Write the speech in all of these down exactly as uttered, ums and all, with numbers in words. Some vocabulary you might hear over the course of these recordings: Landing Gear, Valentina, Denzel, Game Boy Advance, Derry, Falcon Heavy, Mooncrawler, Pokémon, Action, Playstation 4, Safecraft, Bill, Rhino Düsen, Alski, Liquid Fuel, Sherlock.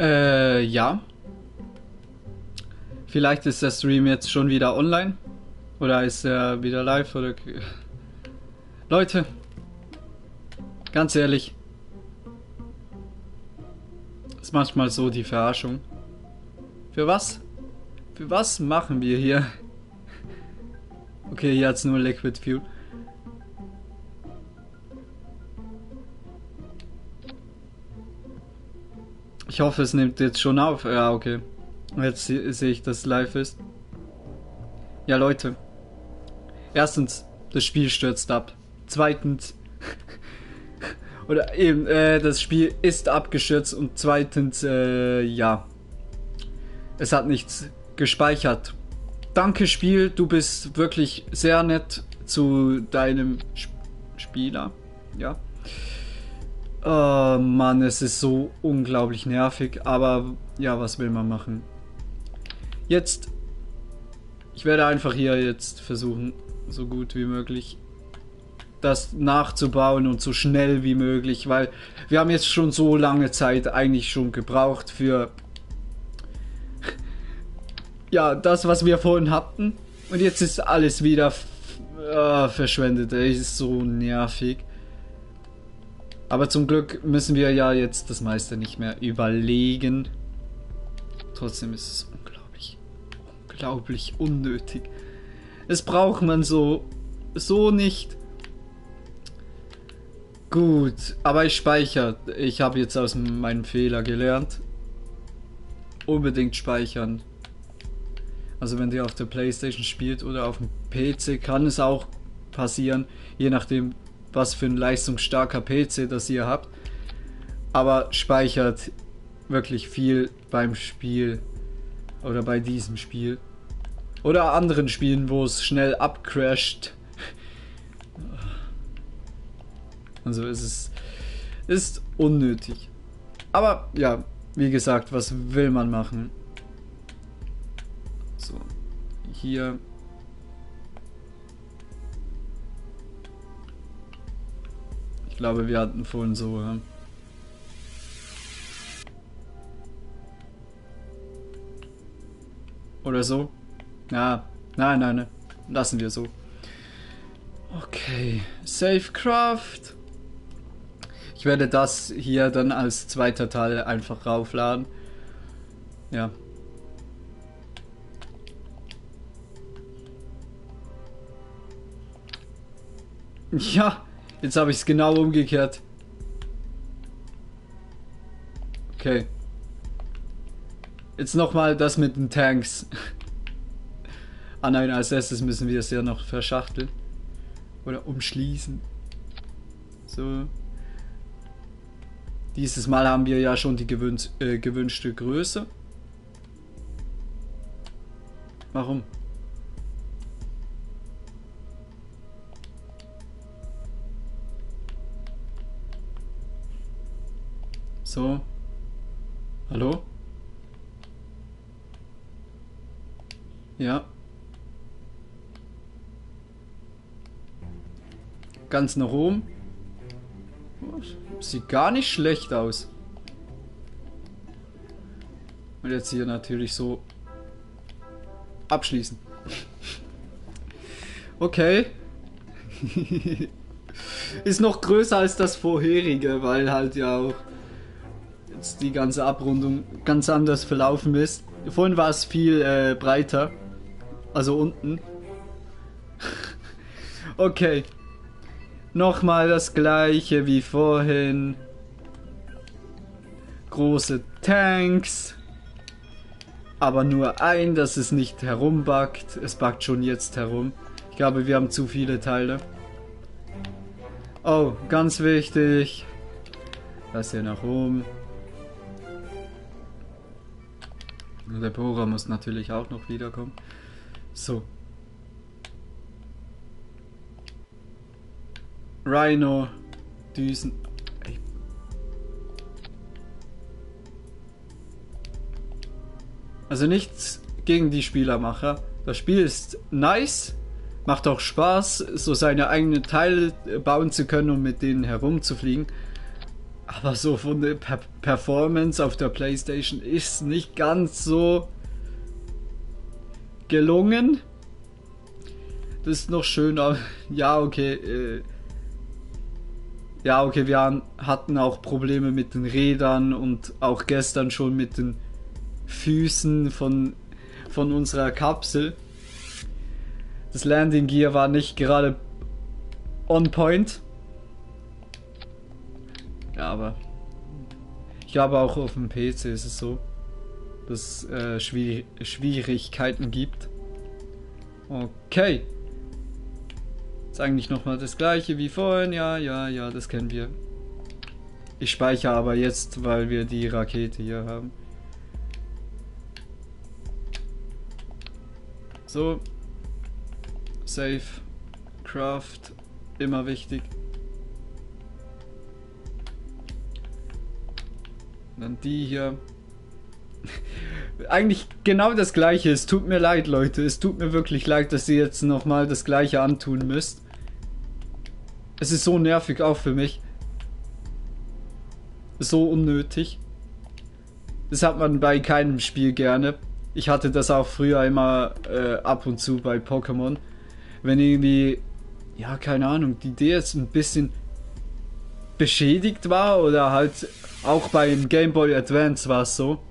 Äh, ja. Vielleicht ist der Stream jetzt schon wieder online. Oder ist er wieder live? Oder... Leute, ganz ehrlich, ist manchmal so die Verarschung. Für was? Für was machen wir hier? Okay, hier hat's nur Liquid Fuel. Ich hoffe, es nimmt jetzt schon auf. Ja, okay. Jetzt se sehe ich, dass live ist. Ja, Leute. Erstens, das Spiel stürzt ab. Zweitens, oder eben, äh, das Spiel ist abgestürzt. Und zweitens, äh, ja. Es hat nichts gespeichert. Danke, Spiel. Du bist wirklich sehr nett zu deinem Sp Spieler. Ja. Oh Mann, es ist so unglaublich nervig, aber ja, was will man machen? Jetzt, ich werde einfach hier jetzt versuchen, so gut wie möglich das nachzubauen und so schnell wie möglich, weil wir haben jetzt schon so lange Zeit eigentlich schon gebraucht für ja, das, was wir vorhin hatten, und jetzt ist alles wieder äh, verschwendet. Es ist so nervig. Aber zum Glück müssen wir ja jetzt das meiste nicht mehr überlegen. Trotzdem ist es unglaublich, unglaublich unnötig. Es braucht man so, so nicht. Gut, aber ich speichere. Ich habe jetzt aus meinem Fehler gelernt. Unbedingt speichern. Also wenn ihr auf der Playstation spielt oder auf dem P C, kann es auch passieren, je nachdem, was für ein leistungsstarker P C das ihr habt, aber speichert wirklich viel beim Spiel oder bei diesem Spiel oder anderen Spielen, wo es schnell abcrasht. Also es ist, ist unnötig, aber ja, wie gesagt, was will man machen? So, hier ich glaube, wir hatten vorhin so. Ja. Oder so? Ja, nein, nein, nein. Lassen wir so. Okay. Safecraft. Ich werde das hier dann als zweiter Teil einfach raufladen. Ja. Ja. Jetzt habe ich es genau umgekehrt. Okay. Jetzt nochmal das mit den Tanks. Ah nein, als erstes müssen wir es ja noch verschachteln. Oder umschließen. So. Dieses Mal haben wir ja schon die gewün- äh, gewünschte Größe. Warum? So. Hallo? Ja. Ganz nach oben. Sieht gar nicht schlecht aus. Und jetzt hier natürlich so abschließen. Okay. Ist noch größer als das vorherige, weil halt ja auch die ganze Abrundung ganz anders verlaufen ist. Vorhin war es viel äh, breiter. Also unten. Okay. Nochmal das gleiche wie vorhin. Große Tanks. Aber nur ein, dass es nicht herumbackt. Es backt schon jetzt herum. Ich glaube, wir haben zu viele Teile. Oh, ganz wichtig. Das hier nach oben. Der Bohrer muss natürlich auch noch wiederkommen. So. Rhino Düsen. Ey. Also nichts gegen die Spielermacher. Das Spiel ist nice. Macht auch Spaß, so seine eigenen Teile bauen zu können und um mit denen herumzufliegen. Aber so von der per Performance auf der Playstation ist nicht ganz so gelungen. Das ist noch schöner. Ja, okay. Äh ja, okay, wir haben, hatten auch Probleme mit den Rädern und auch gestern schon mit den Füßen von, von unserer Kapsel. Das Landing Gear war nicht gerade on point. Ja, aber ich glaube auch auf dem P C ist es so, dass es äh, Schwier Schwierigkeiten gibt. Okay. Ist eigentlich nochmal das gleiche wie vorhin. Ja, ja, ja, das kennen wir. Ich speichere aber jetzt, weil wir die Rakete hier haben. So. Safecraft. Immer wichtig. Dann die hier. Eigentlich genau das gleiche. Es tut mir leid, Leute. Es tut mir wirklich leid, dass ihr jetzt nochmal das gleiche antun müsst. Es ist so nervig auch für mich. So unnötig. Das hat man bei keinem Spiel gerne. Ich hatte das auch früher immer äh, ab und zu bei Pokémon. Wenn irgendwie, ja, keine Ahnung, die Idee jetzt ein bisschen beschädigt war oder halt... Auch beim Game Boy Advance war es so.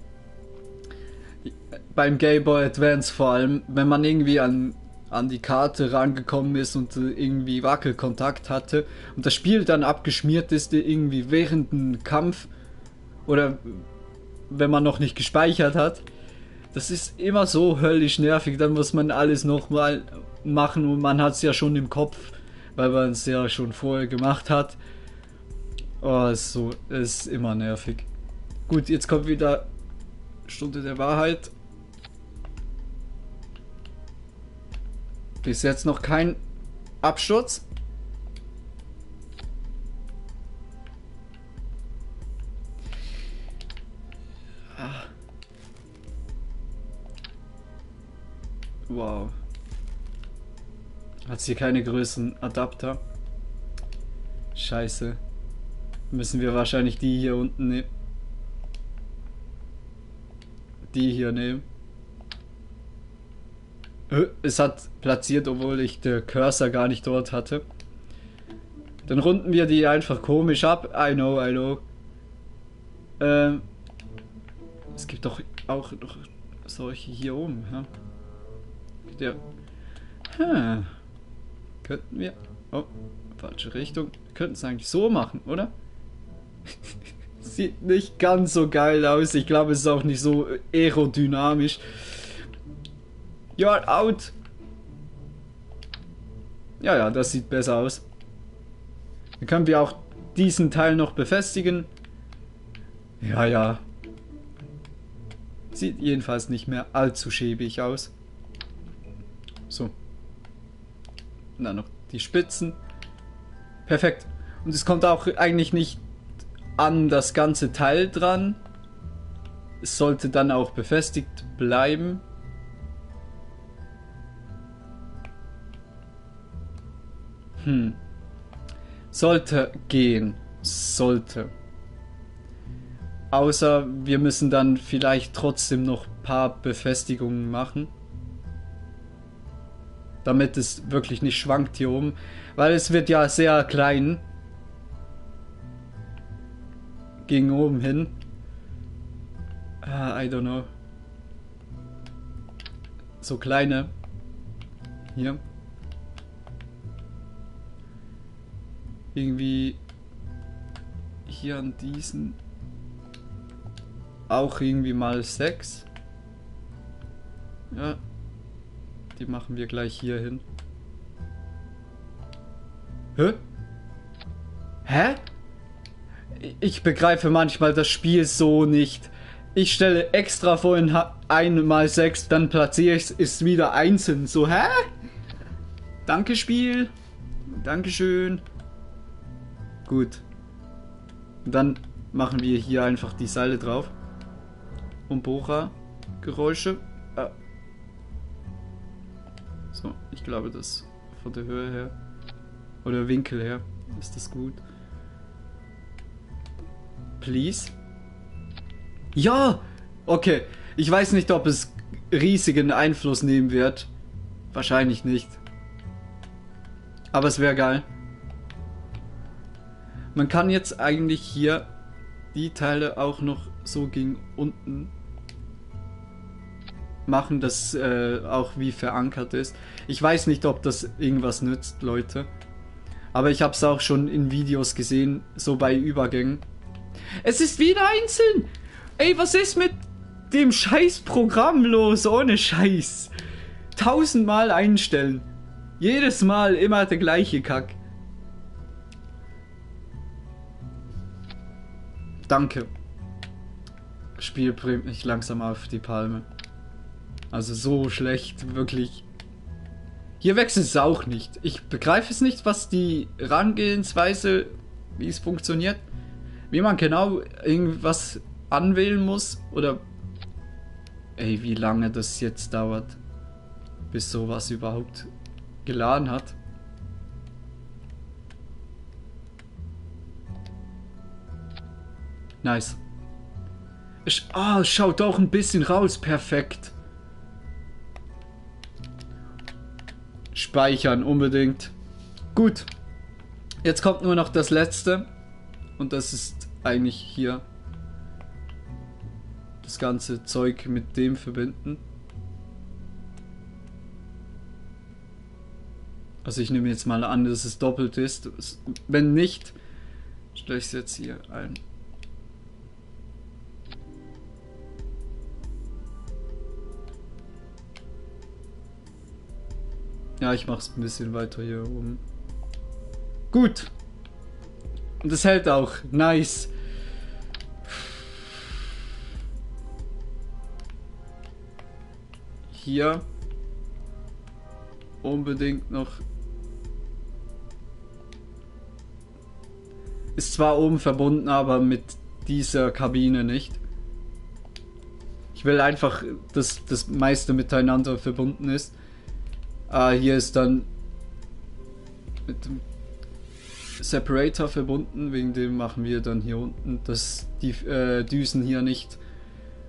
Beim Game Boy Advance vor allem, wenn man irgendwie an, an die Karte rangekommen ist und irgendwie Wackelkontakt hatte und das Spiel dann abgeschmiert ist, irgendwie während dem Kampf oder wenn man noch nicht gespeichert hat, das ist immer so höllisch nervig, dann muss man alles nochmal machen und man hat es ja schon im Kopf, weil man es ja schon vorher gemacht hat. Oh, ist so, ist immer nervig. Gut, jetzt kommt wieder Stunde der Wahrheit. Bis jetzt noch kein Absturz. Ah. Wow. Hat hier keine größeren Adapter. Scheiße. Müssen wir wahrscheinlich die hier unten nehmen. Die hier nehmen. Es hat platziert, obwohl ich den Cursor gar nicht dort hatte. Dann runden wir die einfach komisch ab. I know, I know. Ähm, es gibt doch auch noch solche hier oben. Ja? Der, hm. Könnten wir... Oh, falsche Richtung. Könnten es eigentlich so machen, oder? Sieht nicht ganz so geil aus. Ich glaube, es ist auch nicht so aerodynamisch. You're out. Ja, ja, das sieht besser aus. Dann können wir auch diesen Teil noch befestigen. Ja, ja. Sieht jedenfalls nicht mehr allzu schäbig aus. So. Und dann noch die Spitzen. Perfekt. Und es kommt auch eigentlich nicht an das ganze Teil dran. Es sollte dann auch befestigt bleiben. Hm. Sollte gehen. Sollte. Außer wir müssen dann vielleicht trotzdem noch ein paar Befestigungen machen. Damit es wirklich nicht schwankt hier oben. Weil es wird ja sehr klein. Gegen oben hin. Uh, I don't know. So kleine. Hier. Irgendwie. Hier an diesen. Auch irgendwie mal sechs. Ja. Die machen wir gleich hier hin. Hä? Hä? Ich begreife manchmal das Spiel so nicht. Ich stelle extra vorhin eins mal sechs, dann platziere ich es wieder einzeln. So, hä? Danke, Spiel. Dankeschön. Gut. Dann machen wir hier einfach die Seile drauf. Und Bohrer-Geräusche. Ah. So, ich glaube, das von der Höhe her oder Winkel her ist das gut. Please? Ja! Okay. Ich weiß nicht, ob es riesigen Einfluss nehmen wird. Wahrscheinlich nicht. Aber es wäre geil. Man kann jetzt eigentlich hier die Teile auch noch so gegen unten machen, dass äh, auch wie verankert ist. Ich weiß nicht, ob das irgendwas nützt, Leute. Aber ich habe es auch schon in Videos gesehen, so bei Übergängen. Es ist wieder einzeln! Ey, was ist mit dem Scheiß-Programm los? Ohne Scheiß! Tausendmal einstellen. Jedes Mal immer der gleiche Kack. Danke. Spiel bringt mich langsam auf die Palme. Also so schlecht, wirklich. Hier wächst es auch nicht. Ich begreife es nicht, was die Herangehensweise, wie es funktioniert. Wie man genau irgendwas anwählen muss. Oder... Ey, wie lange das jetzt dauert, bis sowas überhaupt geladen hat. Nice. Ah, oh, schaut auch ein bisschen raus. Perfekt. Speichern unbedingt. Gut. Jetzt kommt nur noch das letzte. Und das ist eigentlich hier. Das ganze Zeug mit dem verbinden. Also ich nehme jetzt mal an, dass es doppelt ist. Wenn nicht, stelle ich es jetzt hier ein. Ja, ich mache es ein bisschen weiter hier oben. Gut. Und das hält auch. Nice. Hier unbedingt noch. Ist zwar oben verbunden, aber mit dieser Kabine nicht. Ich will einfach, dass das meiste miteinander verbunden ist. Ah, hier ist dann mit dem Separator verbunden, wegen dem machen wir dann hier unten, dass die äh, Düsen hier nicht,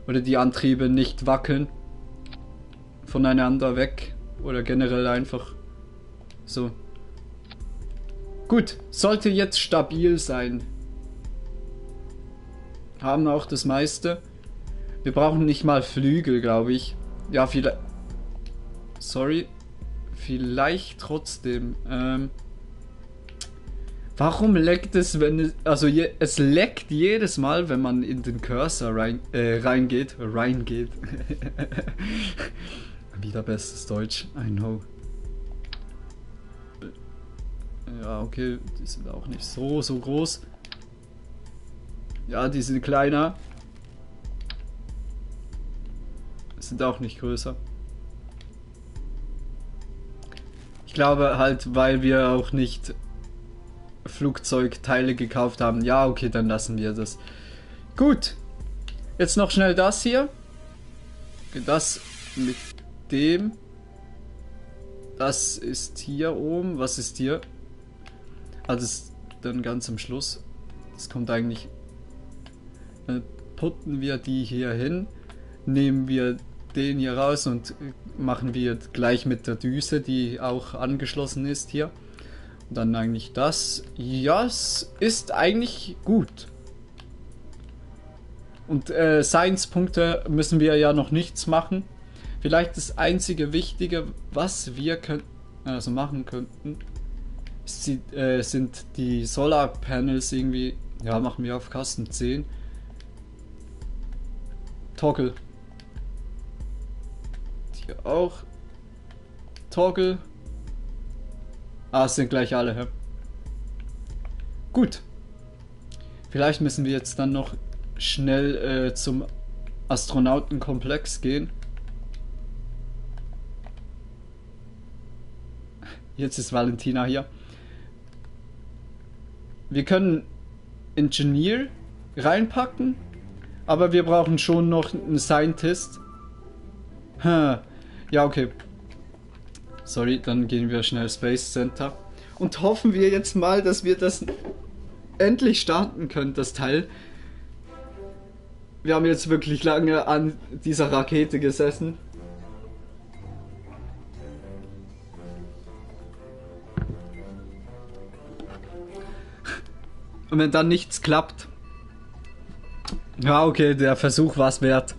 oder die Antriebe nicht wackeln voneinander weg, oder generell einfach so. Gut, sollte jetzt stabil sein. Haben auch das meiste. Wir brauchen nicht mal Flügel, glaube ich. Ja, vielleicht... Sorry. Vielleicht trotzdem. Ähm, warum leckt es, wenn es... Also je, es leckt jedes Mal, wenn man in den Cursor rein, äh, reingeht. Reingeht. Wieder bestes Deutsch. I know. Ja, okay. Die sind auch nicht so, so groß. Ja, die sind kleiner. Sind auch nicht größer. Ich glaube halt, weil wir auch nicht Flugzeugteile gekauft haben. Ja, okay, dann lassen wir das. Gut. Jetzt noch schnell das hier. Das mit dem. Das ist hier oben. Was ist hier? Ah, das ist dann ganz am Schluss. Das kommt eigentlich... Dann putten wir die hier hin. Nehmen wir den hier raus und machen wir gleich mit der Düse, die auch angeschlossen ist hier. Und dann eigentlich das. Ja, es ist eigentlich gut. Und äh, Science-Punkte müssen wir ja noch nichts machen. Vielleicht das einzige Wichtige, was wir könnten, also machen könnten, sie, äh, sind die Solar-Panels irgendwie. Ja, machen wir auf Custom zehn. Toggle. Hier auch. Toggle. Ah, es sind gleich alle. Hä? Gut. Vielleicht müssen wir jetzt dann noch schnell äh, zum Astronautenkomplex gehen. Jetzt ist Valentina hier. Wir können Engineer reinpacken, aber wir brauchen schon noch einen Scientist. Hm. Ja, okay. Sorry, dann gehen wir schnell Space Center. Und hoffen wir jetzt mal, dass wir das endlich starten können, das Teil. Wir haben jetzt wirklich lange an dieser Rakete gesessen. Und wenn dann nichts klappt, ja okay, der Versuch war es wert.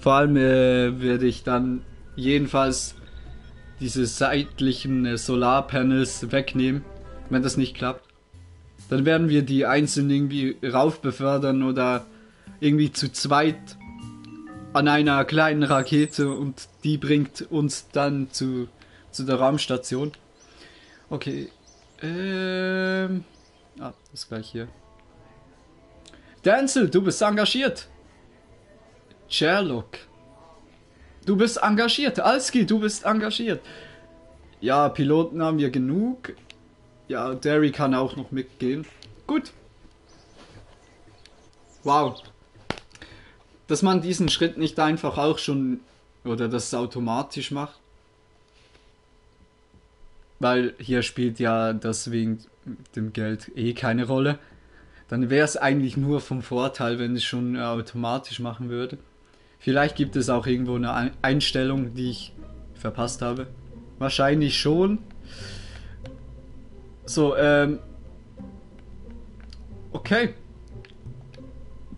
Vor allem äh, werde ich dann jedenfalls diese seitlichen äh, Solarpanels wegnehmen, wenn das nicht klappt. Dann werden wir die einzeln irgendwie rauf befördern oder irgendwie zu zweit an einer kleinen Rakete und die bringt uns dann zu, zu der Raumstation. Okay, ähm... ah, ist gleich hier. Denzel, du bist engagiert. Sherlock, du bist engagiert. Alski, du bist engagiert. Ja, Piloten haben wir genug. Ja, Derry kann auch noch mitgehen. Gut. Wow. Dass man diesen Schritt nicht einfach auch schon, oder das automatisch macht. Weil hier spielt ja deswegen dem Geld eh keine Rolle. Dann wäre es eigentlich nur vom Vorteil, wenn ich es schon automatisch machen würde. Vielleicht gibt es auch irgendwo eine Einstellung, die ich verpasst habe. Wahrscheinlich schon. So, ähm... okay.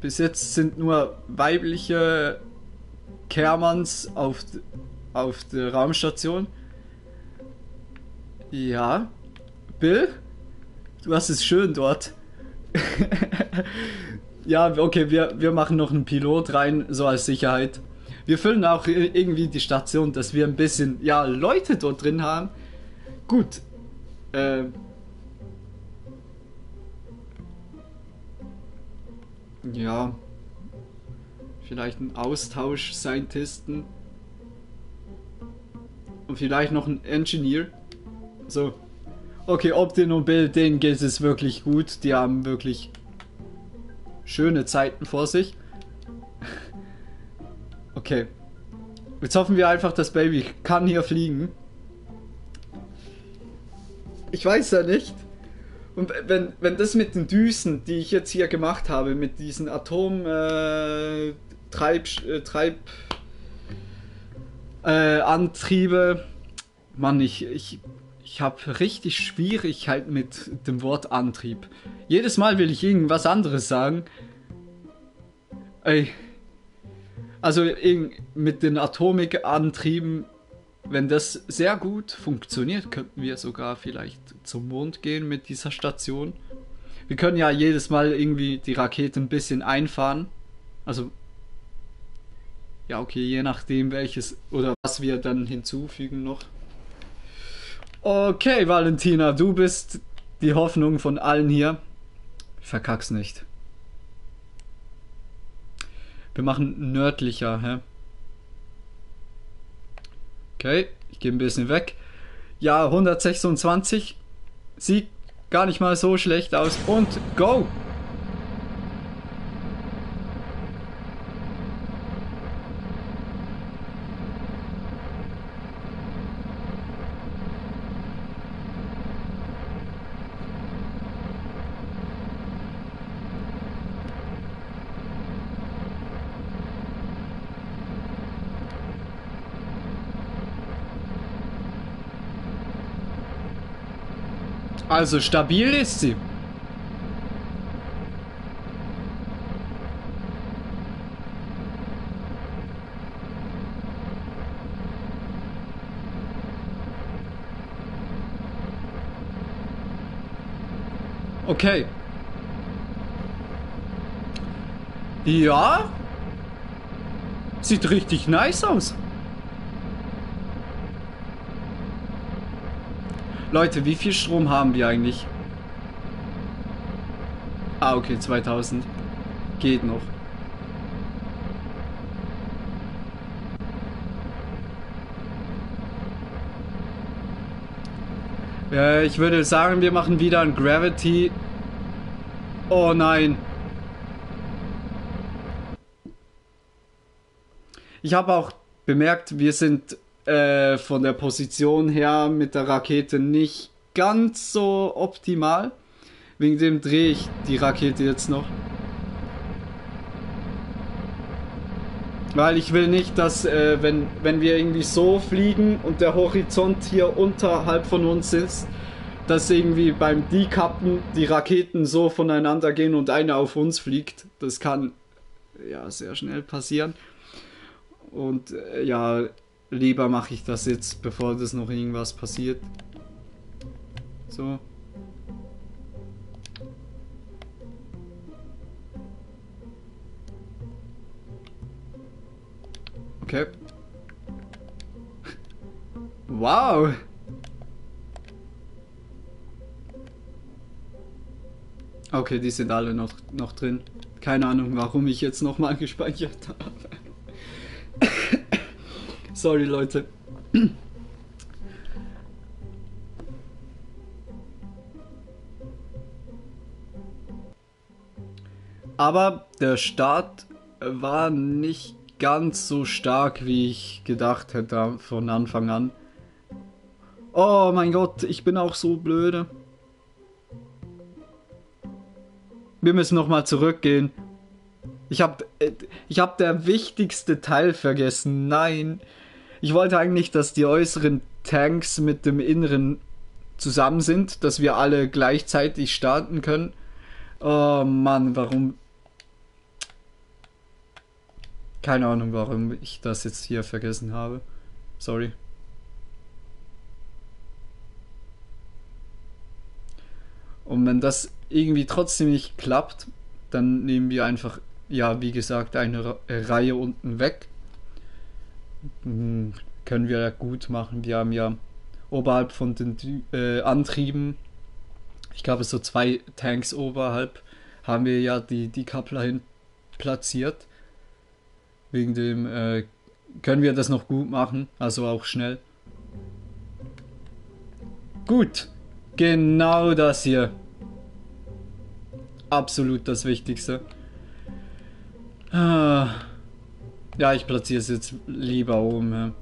Bis jetzt sind nur weibliche Kermans auf, auf der Raumstation. Ja. Bill? Du hast es schön dort. Ja, okay, wir, wir machen noch einen Pilot rein, so als Sicherheit. Wir füllen auch irgendwie die Station, dass wir ein bisschen, ja, Leute dort drin haben. Gut. Ähm. Ja. Vielleicht ein Austausch Scientisten. Und vielleicht noch ein Engineer. So. Okay, Optin und Bill, denen geht es wirklich gut. Die haben wirklich schöne Zeiten vor sich. Okay. Jetzt hoffen wir einfach, das Baby kann hier fliegen. Ich weiß ja nicht. Und wenn, wenn das mit den Düsen, die ich jetzt hier gemacht habe, mit diesen Atom... Äh, Treib... Äh, Treib... Äh, Antriebe... Mann, ich... ich Ich habe richtig Schwierigkeit mit dem Wort Antrieb. Jedes Mal will ich irgendwas anderes sagen. Ey. Also mit den Atomikantrieben, wenn das sehr gut funktioniert, könnten wir sogar vielleicht zum Mond gehen mit dieser Station. Wir können ja jedes Mal irgendwie die Rakete ein bisschen einfahren. Also, ja okay, je nachdem welches oder was wir dann hinzufügen noch. Okay, Valentina, du bist die Hoffnung von allen hier. Verkack's nicht. Wir machen nördlicher, hä? Okay, ich gehe ein bisschen weg. Ja, hundertsechsundzwanzig. Sieht gar nicht mal so schlecht aus. Und go! Also stabil ist sie. Okay. Ja. Sieht richtig nice aus. Leute, wie viel Strom haben wir eigentlich? Ah, okay, zweitausend. Geht noch. Äh, ich würde sagen, wir machen wieder ein Gravity. Oh nein. Ich habe auch bemerkt, wir sind... Äh, von der Position her mit der Rakete nicht ganz so optimal. Wegen dem drehe ich die Rakete jetzt noch. Weil ich will nicht, dass, äh, wenn, wenn wir irgendwie so fliegen und der Horizont hier unterhalb von uns ist, dass irgendwie beim Dekappen die Raketen so voneinander gehen und eine auf uns fliegt. Das kann ja sehr schnell passieren. Und äh, ja, lieber mache ich das jetzt, bevor das noch irgendwas passiert. So. Okay. Wow. Okay, die sind alle noch, noch drin. Keine Ahnung, warum ich jetzt nochmal gespeichert habe. Sorry, Leute. Aber der Start war nicht ganz so stark, wie ich gedacht hätte von Anfang an. Oh mein Gott, ich bin auch so blöde. Wir müssen nochmal zurückgehen. Ich hab, ich hab der wichtigste Teil vergessen. Nein. Ich wollte eigentlich, dass die äußeren Tanks mit dem inneren zusammen sind, dass wir alle gleichzeitig starten können. Oh Mann, warum... Keine Ahnung, warum ich das jetzt hier vergessen habe. Sorry. Und wenn das irgendwie trotzdem nicht klappt, dann nehmen wir einfach, ja, wie gesagt, eine Reihe unten weg. Hm, können wir gut machen. Wir haben ja oberhalb von den äh, Antrieben, ich glaube so zwei Tanks oberhalb, haben wir ja die, die Decoupler hin platziert. Wegen dem äh, können wir das noch gut machen, also auch schnell. Gut, genau das hier. Absolut das Wichtigste. Ah. Ja, ich platziere es jetzt lieber oben. Ja.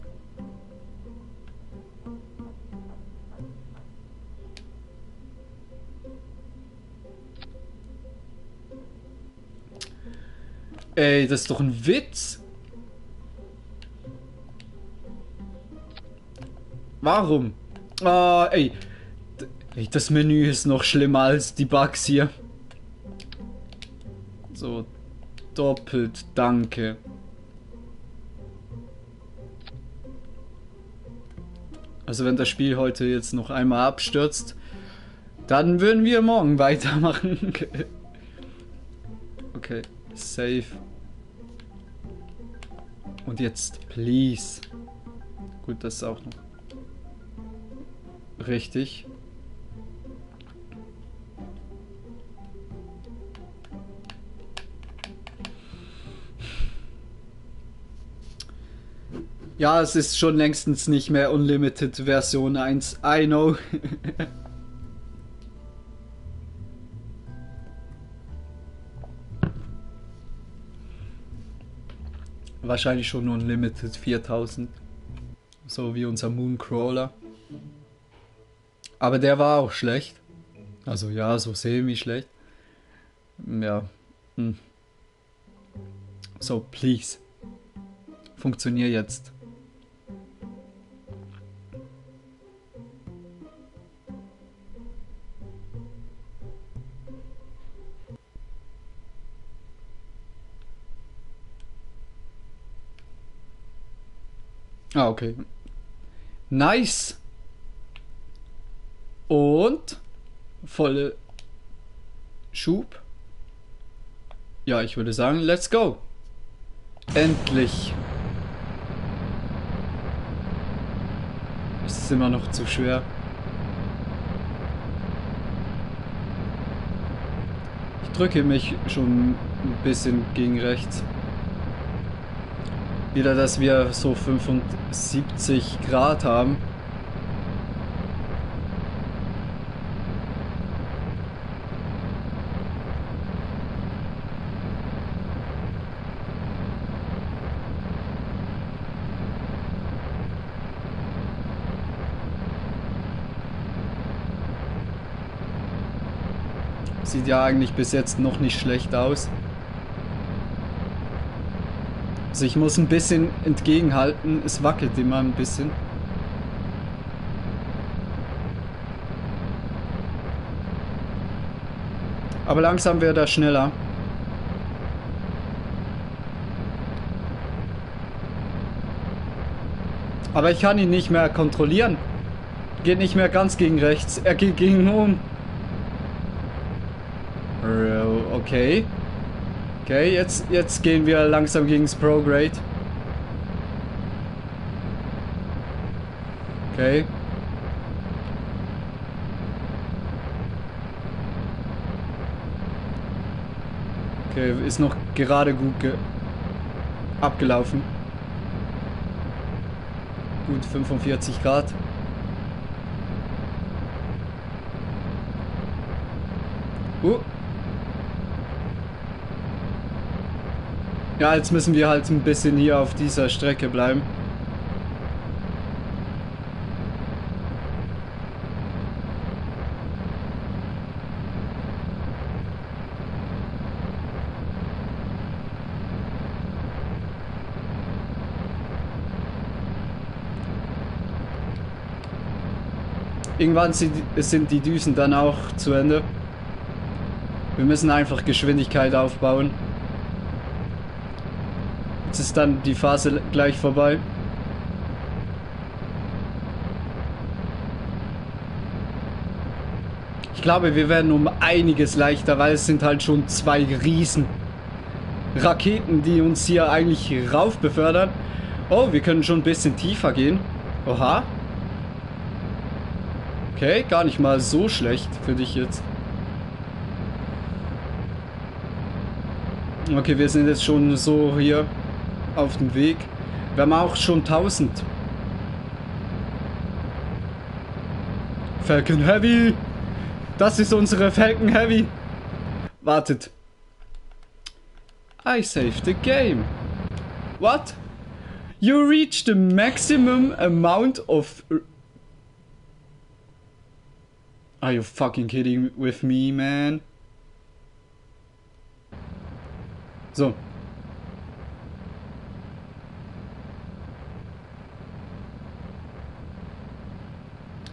Ey, das ist doch ein Witz. Warum? Ah, ey. Ey, das Menü ist noch schlimmer als die Bugs hier. So, doppelt, danke. Also wenn das Spiel heute jetzt noch einmal abstürzt, dann würden wir morgen weitermachen. Okay, save. Und jetzt, please. Gut, das ist auch noch richtig. Ja, es ist schon längstens nicht mehr Unlimited Version eins. I know. Wahrscheinlich schon Unlimited viertausend. So wie unser Mooncrawler. Aber der war auch schlecht. Also ja, so semi-schlecht. Ja. Hm. So, please. Funktioniert jetzt. Ah, okay. Nice. Und volle Schub. Ja, ich würde sagen, let's go. Endlich. Es ist immer noch zu schwer. Ich drücke mich schon ein bisschen gegen rechts. Wieder, dass wir so fünfundsiebzig Grad haben. Sieht ja eigentlich bis jetzt noch nicht schlecht aus. Also ich muss ein bisschen entgegenhalten, es wackelt immer ein bisschen. Aber langsam wird er schneller. Aber ich kann ihn nicht mehr kontrollieren. Geht nicht mehr ganz gegen rechts. Er geht gegen oben. Okay. Okay, jetzt, jetzt gehen wir langsam gegen das Prograde. Okay. Okay, ist noch gerade gut ge abgelaufen. Gut, fünfundvierzig Grad. Uh. Ja, jetzt müssen wir halt ein bisschen hier auf dieser Strecke bleiben. Irgendwann sind die Düsen dann auch zu Ende. Wir müssen einfach Geschwindigkeit aufbauen. Jetzt ist dann die Phase gleich vorbei. Ich glaube, wir werden um einiges leichter, weil es sind halt schon zwei riesen Raketen, die uns hier eigentlich rauf befördern. Oh, wir können schon ein bisschen tiefer gehen. Oha. Okay, gar nicht mal so schlecht für dich jetzt. Okay, wir sind jetzt schon so hier auf dem Weg. Wir haben auch schon tausend. Falcon Heavy! Das ist unsere Falcon Heavy! Wartet. I saved the game. What? You reached the maximum amount of... Are you fucking kidding with me, man? So.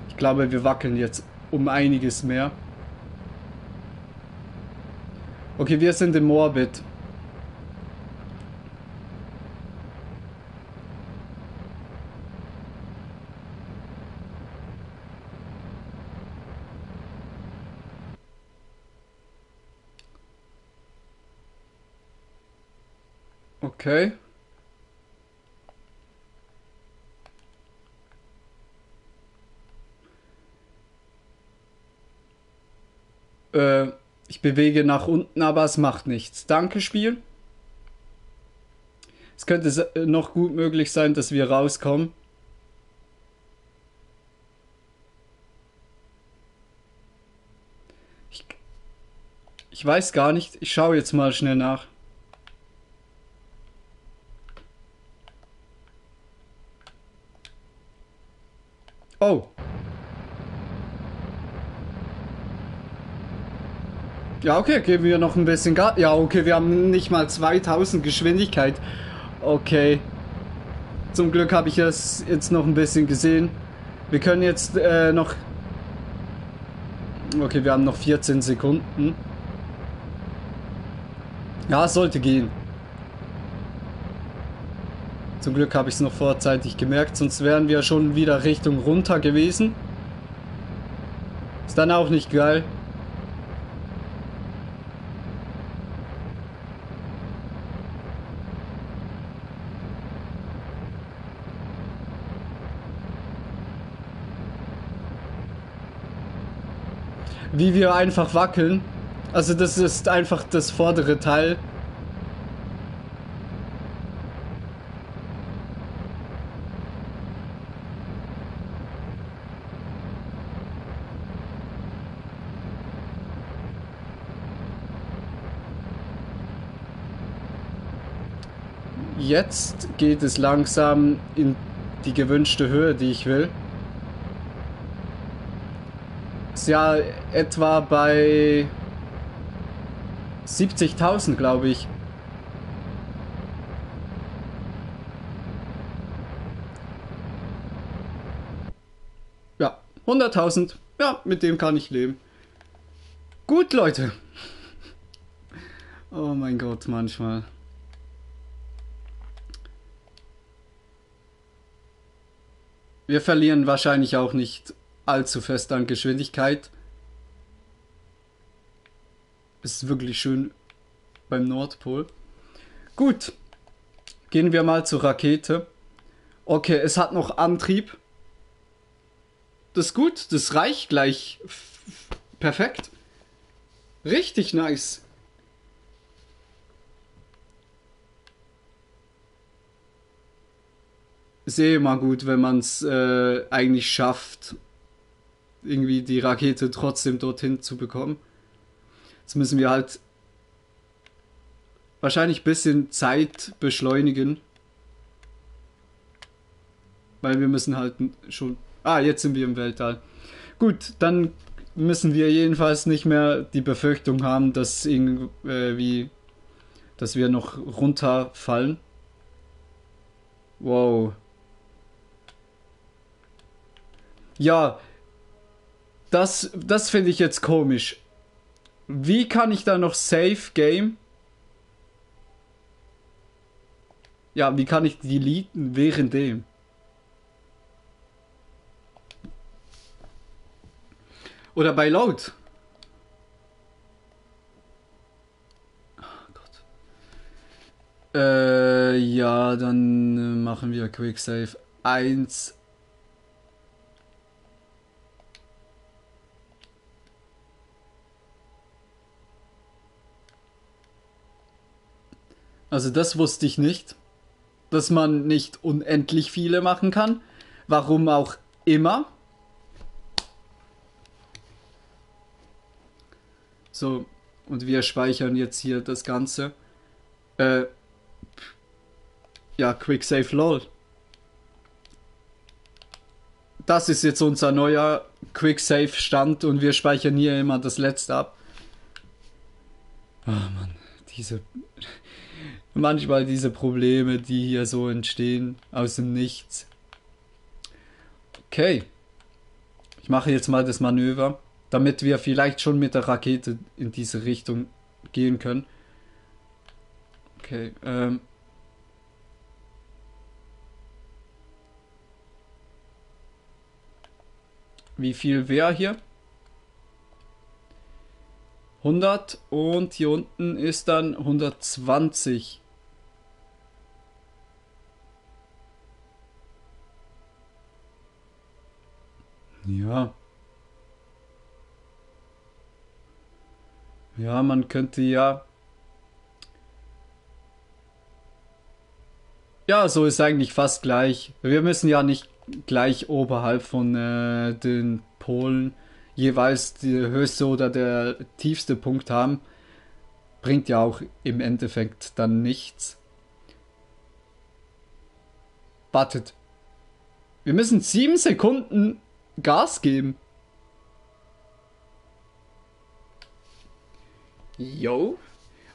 Ich glaube, wir wackeln jetzt um einiges mehr. Okay, wir sind im Orbit. Okay. Äh, ich bewege nach unten, aber es macht nichts. Danke, Spiel. Es könnte noch gut möglich sein, dass wir rauskommen. Ich, ich weiß gar nicht. Ich schaue jetzt mal schnell nach. Oh. Ja, okay, geben wir noch ein bisschen Gas. Ja, okay, wir haben nicht mal zweitausend Geschwindigkeit. Okay. Zum Glück habe ich das jetzt noch ein bisschen gesehen. Wir können jetzt äh, noch... Okay, wir haben noch vierzehn Sekunden. Ja, es sollte gehen. Zum Glück habe ich es noch vorzeitig gemerkt, sonst wären wir schon wieder Richtung runter gewesen. Ist dann auch nicht geil. Wie wir einfach wackeln. Also das ist einfach das vordere Teil. Jetzt geht es langsam in die gewünschte Höhe, die ich will. Ist ja etwa bei siebzigtausend, glaube ich. hunderttausend. Ja, mit dem kann ich leben. Gut, Leute. Oh mein Gott, manchmal. Wir verlieren wahrscheinlich auch nicht allzu fest an Geschwindigkeit. Ist wirklich schön beim Nordpol. Gut, gehen wir mal zur Rakete. Okay, es hat noch Antrieb. Das ist gut, das reicht gleich. Perfekt. Richtig nice. Ist eh immer gut, wenn man es äh, eigentlich schafft, irgendwie die Rakete trotzdem dorthin zu bekommen. Jetzt müssen wir halt wahrscheinlich ein bisschen Zeit beschleunigen. Weil wir müssen halt schon... Ah, jetzt sind wir im Weltall. Gut, dann müssen wir jedenfalls nicht mehr die Befürchtung haben, dass irgendwie, dass wir noch runterfallen. Wow. Ja, das, das finde ich jetzt komisch. Wie kann ich da noch Save Game? Ja, wie kann ich deleten währenddem? Oder bei Load. Oh Gott. Äh, ja, dann machen wir Quick Save eins. Also das wusste ich nicht, dass man nicht unendlich viele machen kann. Warum auch immer. So, und wir speichern jetzt hier das Ganze. Äh, ja, Quick Save LOL. Das ist jetzt unser neuer Quick Save Stand und wir speichern hier immer das letzte ab. Oh Mann, diese... Manchmal diese Probleme, die hier so entstehen, aus dem Nichts. Okay. Ich mache jetzt mal das Manöver, damit wir vielleicht schon mit der Rakete in diese Richtung gehen können. Okay, ähm. Wie viel wäre hier? hundert und hier unten ist dann hundertzwanzig. Ja. Ja, man könnte ja... Ja, so ist eigentlich fast gleich. Wir müssen ja nicht gleich oberhalb von äh, den Polen jeweils der höchste oder der tiefste Punkt haben. Bringt ja auch im Endeffekt dann nichts. Wartet. Wir müssen sieben Sekunden Gas geben. Yo.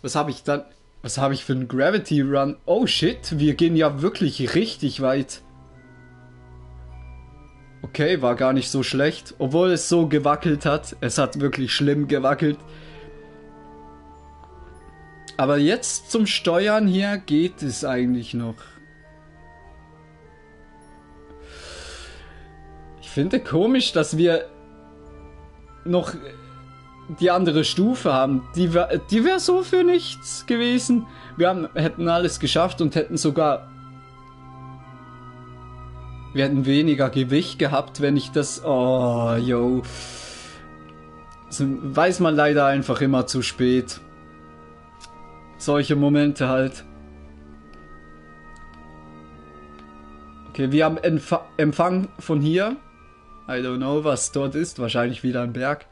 Was habe ich dann... Was habe ich für einen Gravity Run? Oh shit, wir gehen ja wirklich richtig weit. Okay, war gar nicht so schlecht. Obwohl es so gewackelt hat. Es hat wirklich schlimm gewackelt. Aber jetzt zum Steuern hier geht es eigentlich noch. Ich finde komisch, dass wir noch... die andere Stufe haben, die wäre die wär so für nichts gewesen. Wir haben, hätten alles geschafft und hätten sogar... Wir hätten weniger Gewicht gehabt, wenn ich das... Oh, yo. Das weiß man leider einfach immer zu spät. Solche Momente halt. Okay, wir haben Empf Empfang von hier. I don't know, was dort ist. Wahrscheinlich wieder ein Berg.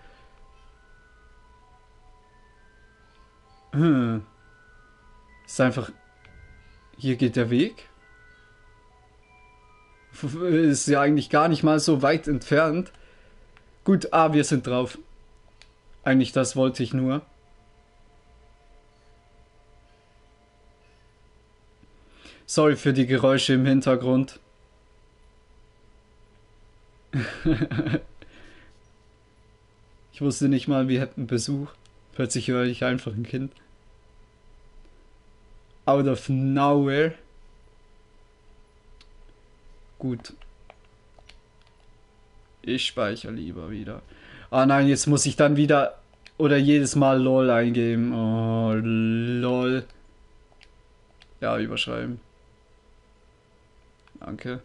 Hm. Ist einfach... Hier geht der Weg. Ist ja eigentlich gar nicht mal so weit entfernt. Gut, ah, wir sind drauf. Eigentlich das wollte ich nur. Sorry für die Geräusche im Hintergrund. Ich wusste nicht mal, wir hätten Besuch. Plötzlich höre ich einfach ein Kind. Out of nowhere. Gut. Ich speichere lieber wieder. Ah nein, jetzt muss ich dann wieder oder jedes Mal LOL eingeben. Oh, LOL. Ja, überschreiben. Danke.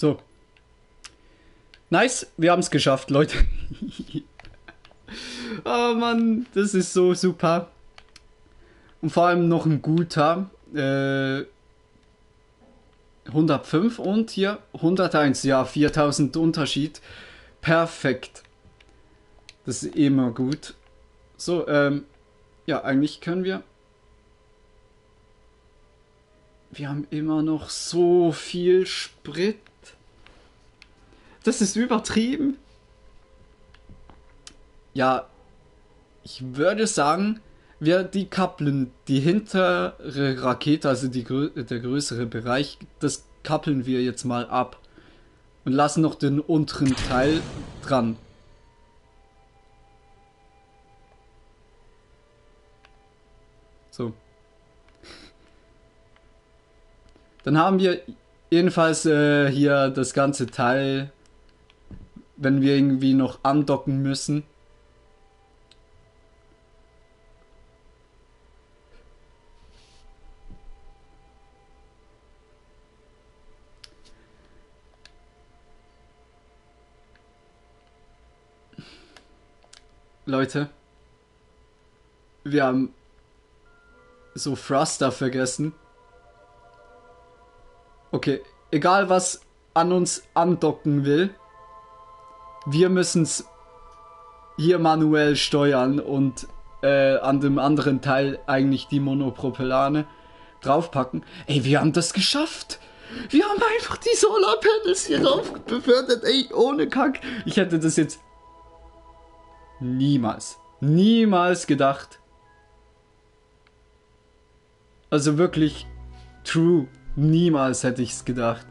So. Nice, wir haben es geschafft, Leute. Oh Mann, das ist so super. Und vor allem noch ein guter. Äh, hundertfünf und hier hunderteins. Ja, viertausend Unterschied. Perfekt. Das ist immer gut. So, ähm, ja, eigentlich können wir... Wir haben immer noch so viel Sprit. Das ist übertrieben. Ja, ich würde sagen, wir die kappeln die hintere Rakete, also die, der größere Bereich, das kappeln wir jetzt mal ab. Und lassen noch den unteren Teil dran. So. Dann haben wir jedenfalls äh, hier das ganze Teil, wenn wir irgendwie noch andocken müssen. Leute, wir haben so Thruster vergessen. Okay, egal was an uns andocken will, wir müssen es hier manuell steuern und äh, an dem anderen Teil eigentlich die Monopropellane draufpacken. Ey, wir haben das geschafft! Wir haben einfach die Solarpanels hier drauf befördert, ey, ohne Kack. Ich hätte das jetzt... Niemals, niemals gedacht. Also wirklich true, niemals hätte ich es gedacht.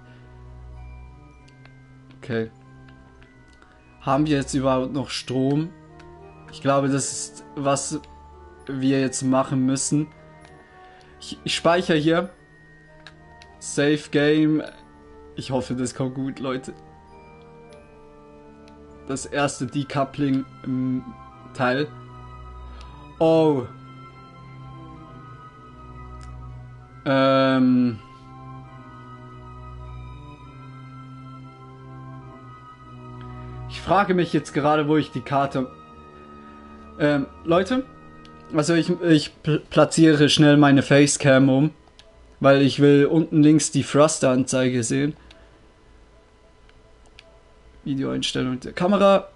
Okay. Haben wir jetzt überhaupt noch Strom? Ich glaube, das ist, was wir jetzt machen müssen. Ich, ich speichere hier. Save Game. Ich hoffe, das kommt gut, Leute. Das erste Decoupling-Teil. Oh. Ähm. Ich frage mich jetzt gerade, wo ich die Karte... Ähm, Leute. Also ich, ich pl- platziere schnell meine Facecam um. Weil ich will unten links die Thruster-Anzeige sehen. Videoeinstellung der Kamera.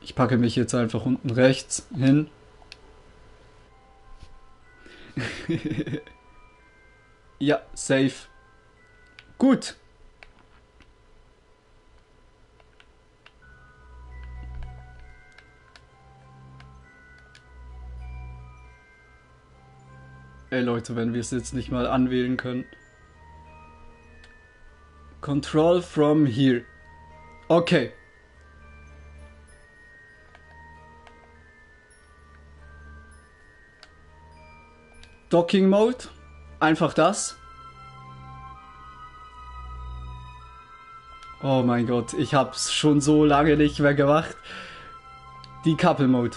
Ich packe mich jetzt einfach unten rechts hin. Ja, safe. Gut. Ey Leute, wenn wir es jetzt nicht mal anwählen können. Control from here. Okay. Docking Mode. Einfach das. Oh mein Gott, ich hab's schon so lange nicht mehr gemacht. Die Couple Mode.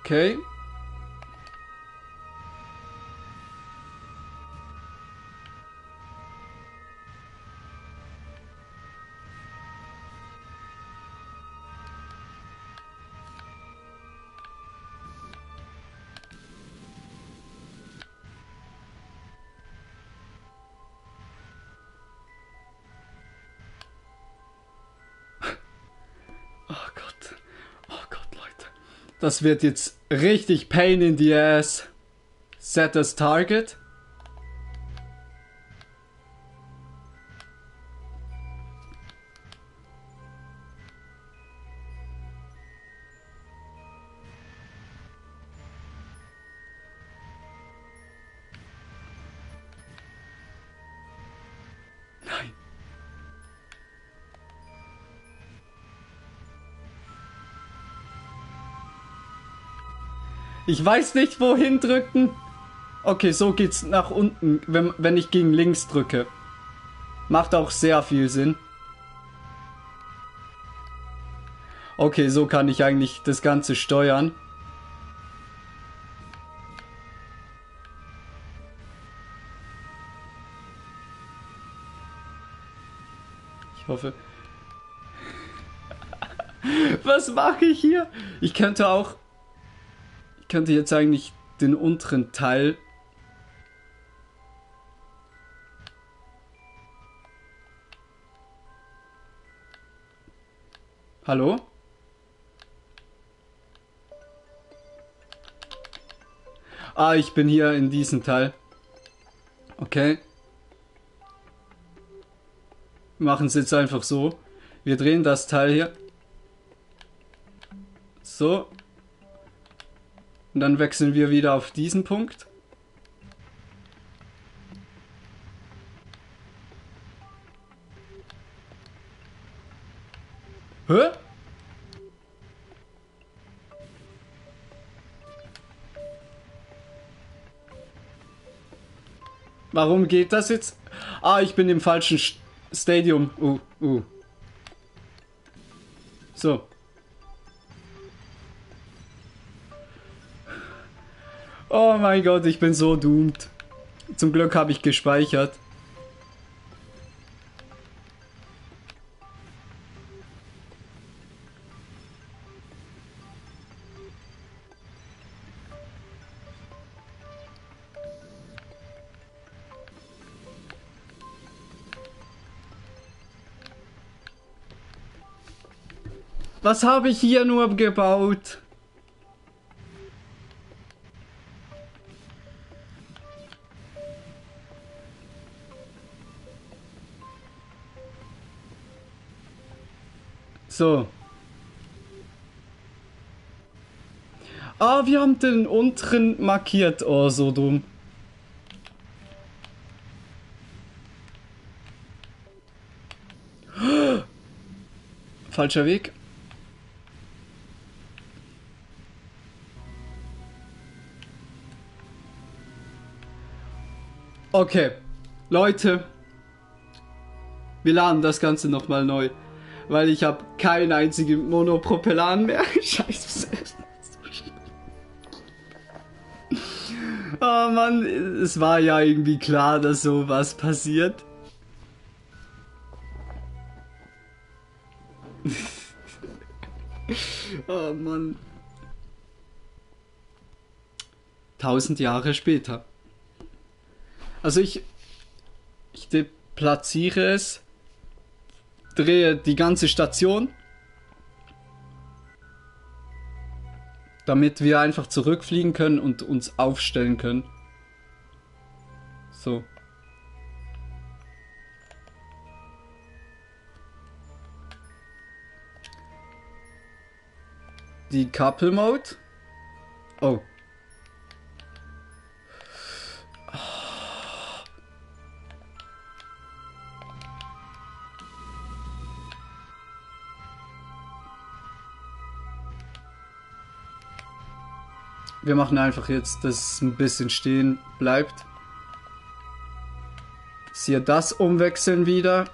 Okay. Das wird jetzt richtig pain in the ass. Set as target. Ich weiß nicht, wohin drücken. Okay, so geht's nach unten, wenn, wenn ich gegen links drücke. Macht auch sehr viel Sinn. Okay, so kann ich eigentlich das Ganze steuern. Ich hoffe... Was mache ich hier? Ich könnte auch... Ich könnte jetzt eigentlich den unteren Teil. Hallo? Ah, ich bin hier in diesem Teil. Okay. Wir machen es jetzt einfach so. Wir drehen das Teil hier. So. Und dann wechseln wir wieder auf diesen Punkt. Hä? Warum geht das jetzt? Ah, ich bin im falschen St- Stadium. Uh, uh. So. Oh mein Gott, ich bin so doomed. Zum Glück habe ich gespeichert. Was habe ich hier nur gebaut? So. Ah, wir haben den unteren markiert. Oh, so dumm. Falscher Weg. Okay. Leute. Wir laden das Ganze nochmal neu. Weil ich habe keinen einzigen Monopropellan mehr. Scheiße. Oh Mann, es war ja irgendwie klar, dass sowas passiert. Oh Mann. Tausend Jahre später. Also ich... Ich deplatziere es. Drehe die ganze Station, damit wir einfach zurückfliegen können und uns aufstellen können. So. Die Couple Mode. Oh. Wir machen einfach jetzt, dass es ein bisschen stehen bleibt. Jetzt hier das umwechseln wieder.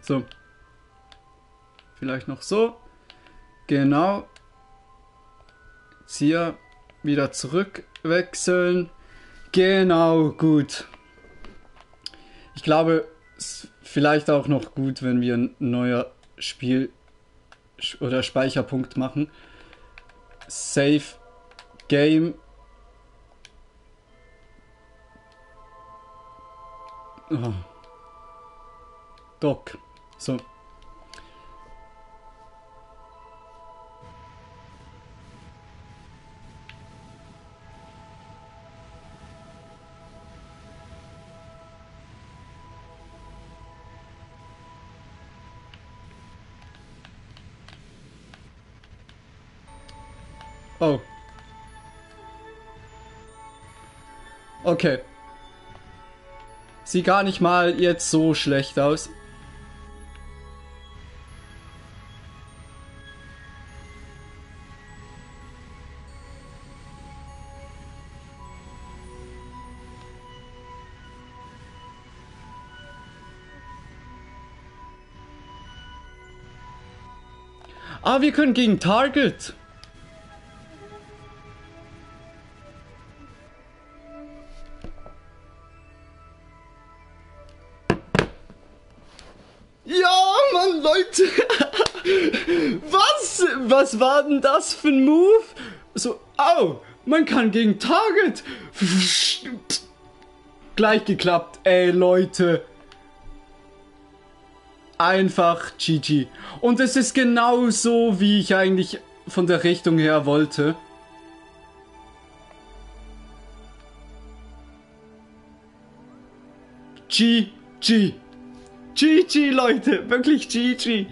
So. Vielleicht noch so. Genau. Jetzt hier wieder zurückwechseln. Genau, gut. Ich glaube, es ist vielleicht auch noch gut, wenn wir ein neuer Spiel- oder Speicherpunkt machen. Save Game. Aha. Doc. So. Oh. Okay. Sieht gar nicht mal jetzt so schlecht aus. Ah, wir können gegen Target. Was? Was war denn das für ein Move? So, au, man kann gegen Target. Gleich geklappt, ey Leute. Einfach G G. Und es ist genau so, wie ich eigentlich von der Richtung her wollte. G G. G G, Leute, wirklich G G.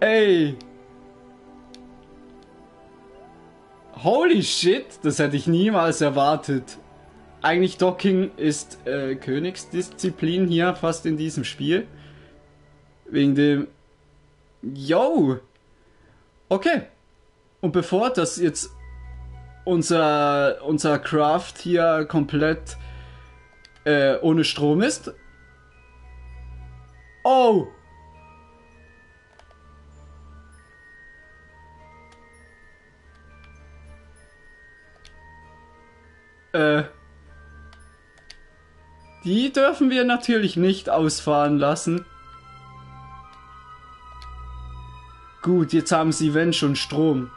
Ey. Holy shit, das hätte ich niemals erwartet. Eigentlich Docking ist äh, Königsdisziplin hier fast in diesem Spiel. Wegen dem... Yo. Okay. Und bevor das jetzt unser, unser Craft hier komplett äh, ohne Strom ist... Oh! Äh. Die dürfen wir natürlich nicht ausfahren lassen. Gut, jetzt haben sie, wenn schon, Strom.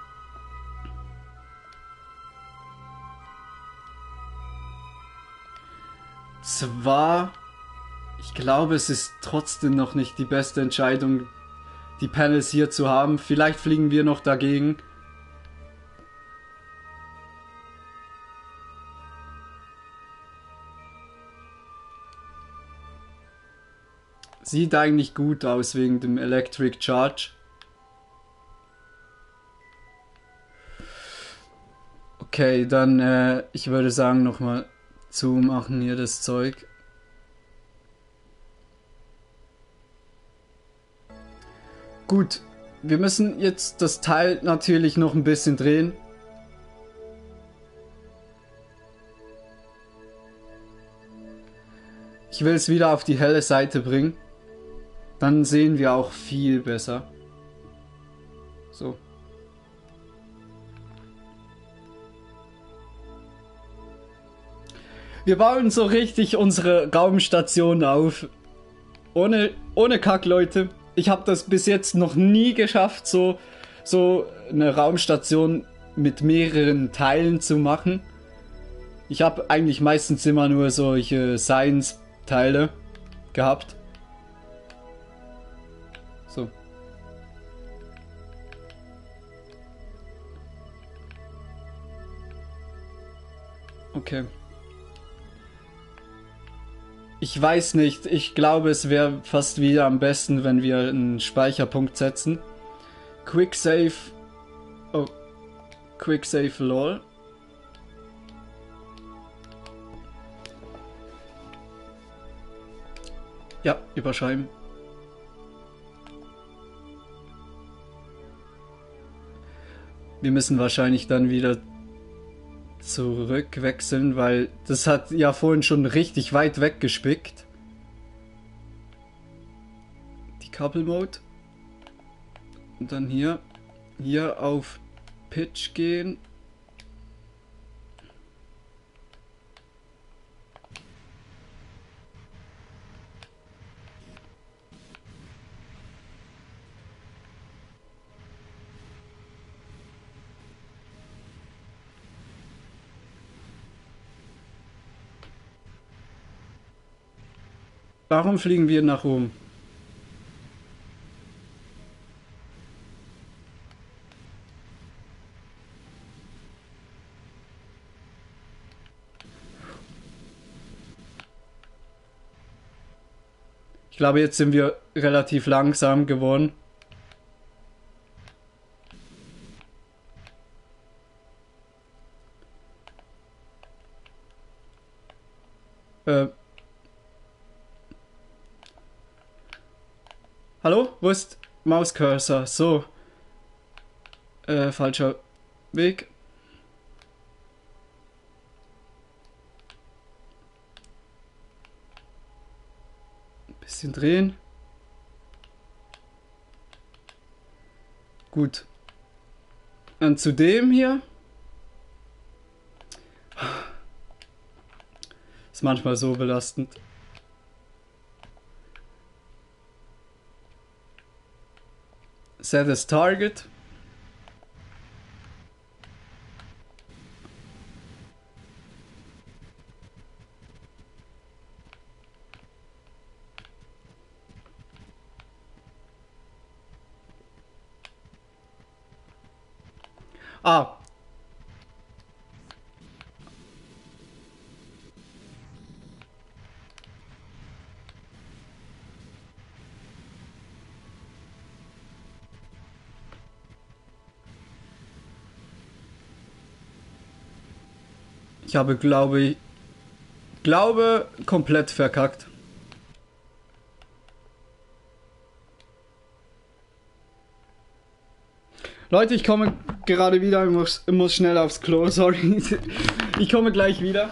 Zwar... Ich glaube, es ist trotzdem noch nicht die beste Entscheidung, die Panels hier zu haben. Vielleicht fliegen wir noch dagegen. Sieht eigentlich gut aus wegen dem Electric Charge. Okay, dann, äh, ich würde sagen, nochmal zumachen hier das Zeug. Gut, wir müssen jetzt das Teil natürlich noch ein bisschen drehen. Ich will es wieder auf die helle Seite bringen. Dann sehen wir auch viel besser. So. Wir bauen so richtig unsere Raumstation auf. Ohne, ohne Kack, Leute. Ich habe das bis jetzt noch nie geschafft, so, so eine Raumstation mit mehreren Teilen zu machen. Ich habe eigentlich meistens immer nur solche Science-Teile gehabt. So. Okay. Ich weiß nicht, ich glaube, es wäre fast wieder am besten, wenn wir einen Speicherpunkt setzen. Quick Save. Oh. Quick Save lol. Ja, überschreiben. Wir müssen wahrscheinlich dann wieder zurückwechseln, weil das hat ja vorhin schon richtig weit weggespickt. Die Couple Mode. Und dann hier. Hier auf Pitch gehen. Warum fliegen wir nach oben? Ich glaube, jetzt sind wir relativ langsam geworden. Äh. Hallo? Wo ist Mauscursor? So. Äh, falscher Weg. Bisschen drehen. Gut. Und zu dem hier. Ist manchmal so belastend. Set as target. Ah. Ich habe, glaube ich, glaube komplett verkackt. Leute, ich komme gerade wieder, ich muss, ich muss schnell aufs Klo, sorry. Ich komme gleich wieder.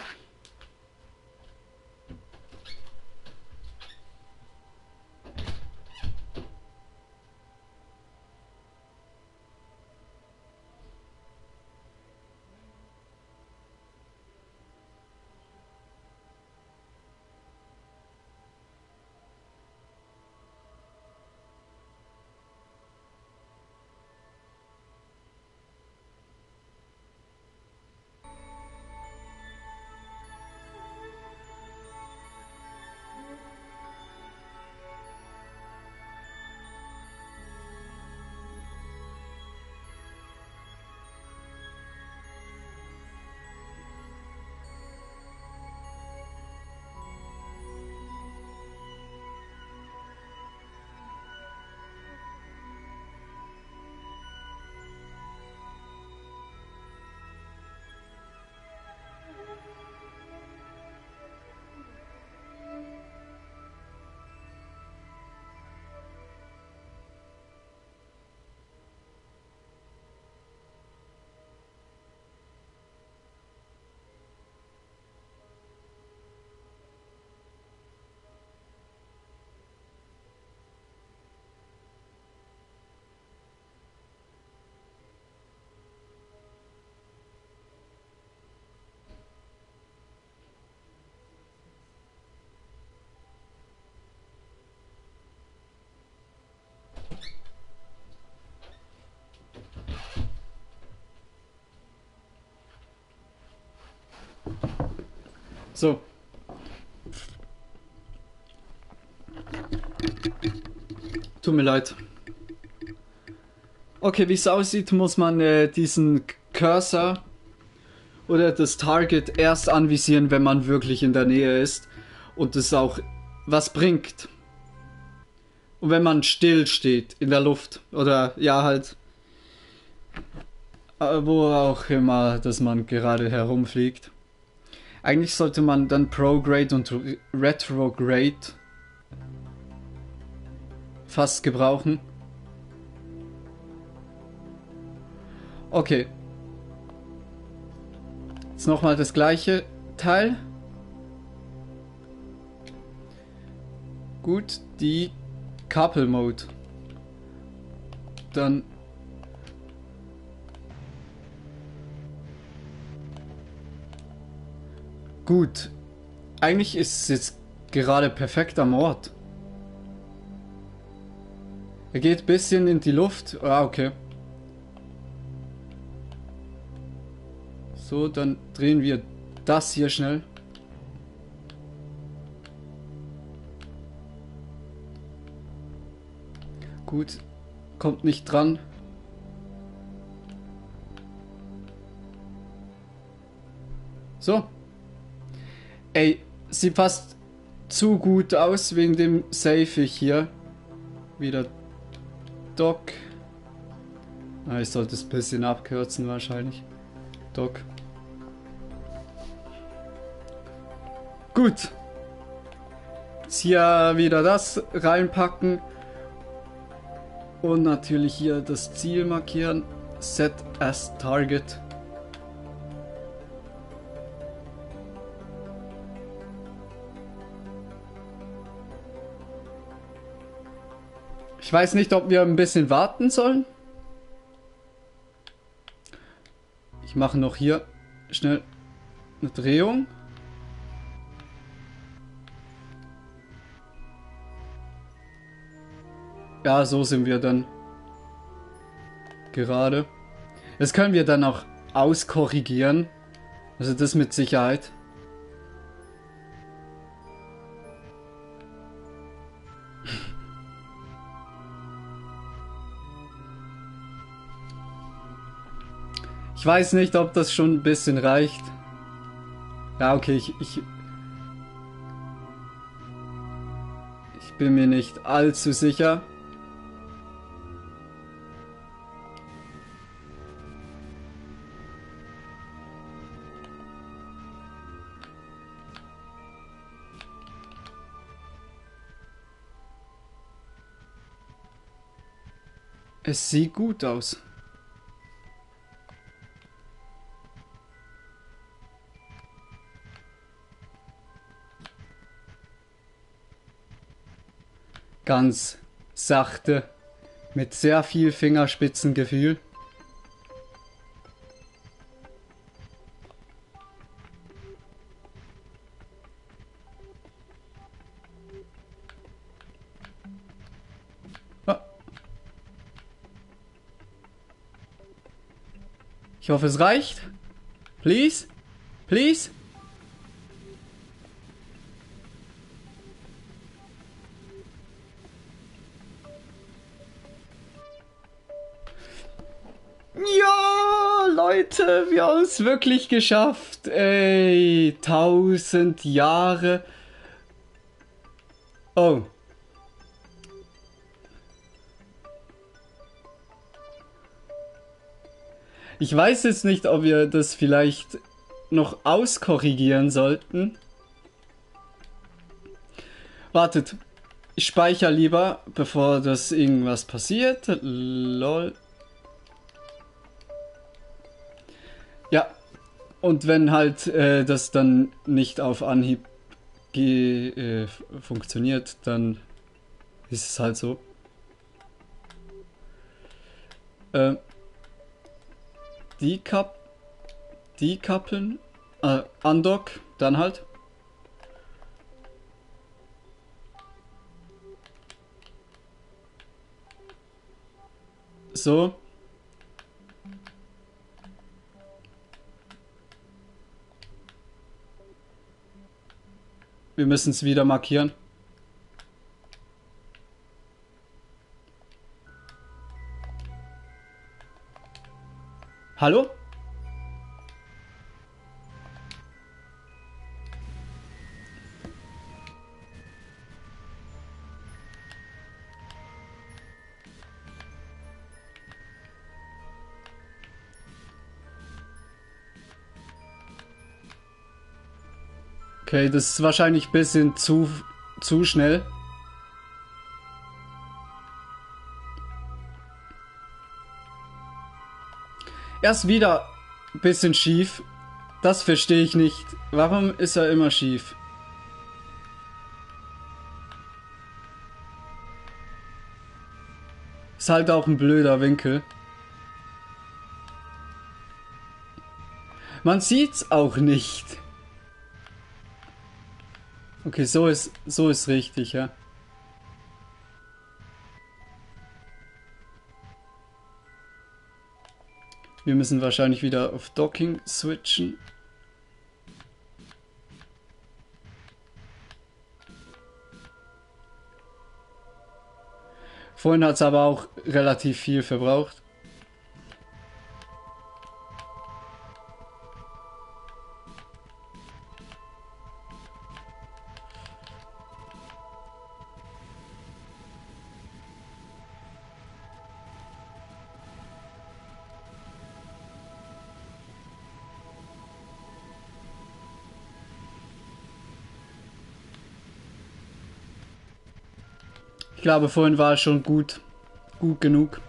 So. Tut mir leid. Okay, wie es aussieht, muss man äh, diesen Cursor oder das Target erst anvisieren, wenn man wirklich in der Nähe ist und es auch was bringt. Und wenn man still steht in der Luft oder ja halt äh, wo auch immer, dass man gerade herumfliegt. Eigentlich sollte man dann Prograde und Retrograde fast gebrauchen. Okay. Jetzt nochmal das gleiche Teil. Gut, die Couple Mode. Dann... Gut, eigentlich ist es jetzt gerade perfekt am Ort. Er geht ein bisschen in die Luft. Ah, okay. So, dann drehen wir das hier schnell. Gut, kommt nicht dran. So. Ey, sie passt zu gut aus wegen dem Safe hier. Wieder Doc. Ah, ich sollte es ein bisschen abkürzen wahrscheinlich. Doc. Gut. Jetzt hier wieder das reinpacken. Und natürlich hier das Ziel markieren. Set as Target. Ich weiß nicht, ob wir ein bisschen warten sollen. Ich mache noch hier schnell eine Drehung. Ja, so sind wir dann gerade. Das können wir dann auch auskorrigieren. Also das mit Sicherheit. Ich weiß nicht, ob das schon ein bisschen reicht. Ja, okay, ich... Ich, ich bin mir nicht allzu sicher. Es sieht gut aus. Ganz sachte, mit sehr viel Fingerspitzengefühl. Ah. Ich hoffe, es reicht. Please, please. Wir haben es wirklich geschafft. Ey, tausend Jahre. Oh. Ich weiß jetzt nicht, ob wir das vielleicht noch auskorrigieren sollten. Wartet. Ich speichere lieber, bevor das irgendwas passiert. Lol. Ja, und wenn halt äh, das dann nicht auf Anhieb äh, funktioniert, dann ist es halt so. Äh, Decap Decappeln, äh, Undock, dann halt. So. Wir müssen es wieder markieren. Hallo? Okay, das ist wahrscheinlich ein bisschen zu, zu schnell. Erst wieder ein bisschen schief. Das verstehe ich nicht. Warum ist er immer schief? Ist halt auch ein blöder Winkel. Man sieht's auch nicht. Okay, so ist, so ist richtig, ja. Wir müssen wahrscheinlich wieder auf Docking switchen. Vorhin hat es aber auch relativ viel verbraucht. Ich glaube, vorhin war es schon gut, gut genug.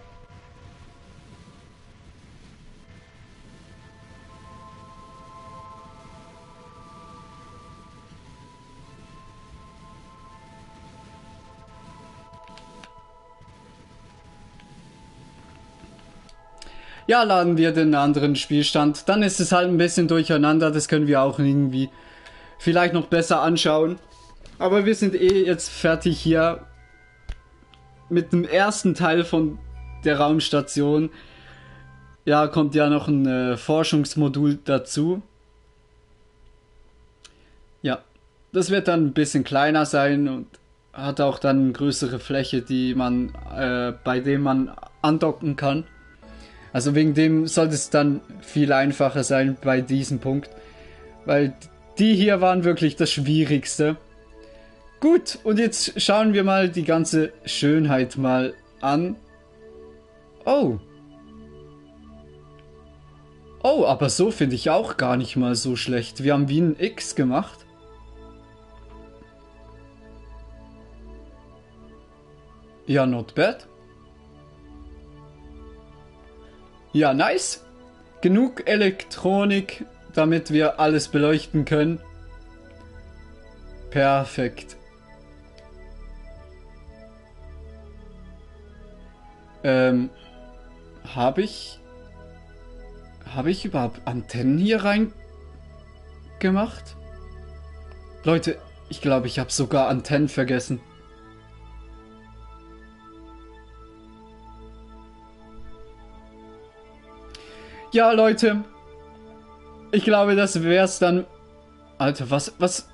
Ja, laden wir den anderen Spielstand. Dann ist es halt ein bisschen durcheinander. Das können wir auch irgendwie vielleicht noch besser anschauen. Aber wir sind eh jetzt fertig hier mit dem ersten Teil von der Raumstation. Ja, kommt ja noch ein äh, Forschungsmodul dazu. Ja, das wird dann ein bisschen kleiner sein und hat auch dann eine größere Fläche, die man, äh, bei dem man andocken kann. Also wegen dem sollte es dann viel einfacher sein bei diesem Punkt, weil die hier waren wirklich das Schwierigste. Gut, und jetzt schauen wir mal die ganze Schönheit mal an. Oh. Oh, aber so finde ich auch gar nicht mal so schlecht. Wir haben wie ein X gemacht. Ja, not bad. Ja, nice. Genug Elektronik, damit wir alles beleuchten können. Perfekt. Ähm, habe ich, habe ich überhaupt Antennen hier rein gemacht? Leute, ich glaube, ich habe sogar Antennen vergessen. Ja, Leute, ich glaube, das wär's dann. Alter, was, was?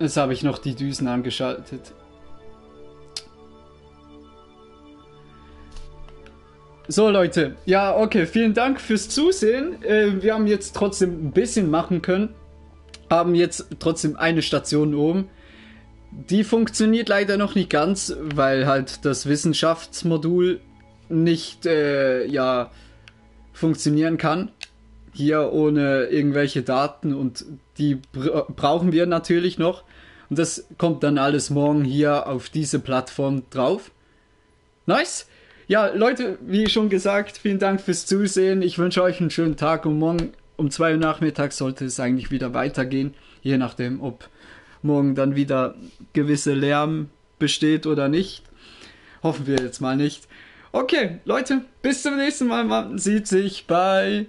Jetzt habe ich noch die Düsen angeschaltet. So, Leute, ja, okay, vielen Dank fürs Zusehen. Äh, wir haben jetzt trotzdem ein bisschen machen können. Haben jetzt trotzdem eine Station oben. Die funktioniert leider noch nicht ganz, weil halt das Wissenschaftsmodul nicht, äh, ja, funktionieren kann. Hier ohne irgendwelche Daten, und die br- brauchen wir natürlich noch. Und das kommt dann alles morgen hier auf diese Plattform drauf. Nice! Ja, Leute, wie schon gesagt, vielen Dank fürs Zusehen. Ich wünsche euch einen schönen Tag, und morgen um zwei Uhr nachmittags sollte es eigentlich wieder weitergehen. Je nachdem, ob morgen dann wieder gewisse Lärm besteht oder nicht. Hoffen wir jetzt mal nicht. Okay, Leute, bis zum nächsten Mal. Man sieht sich. Bye.